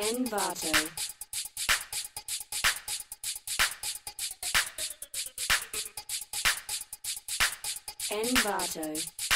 Envato. Envato.